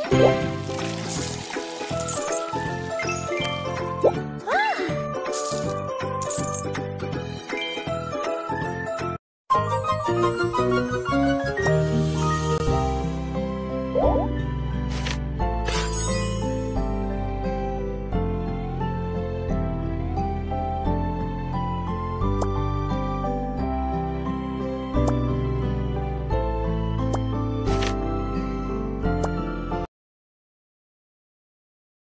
What?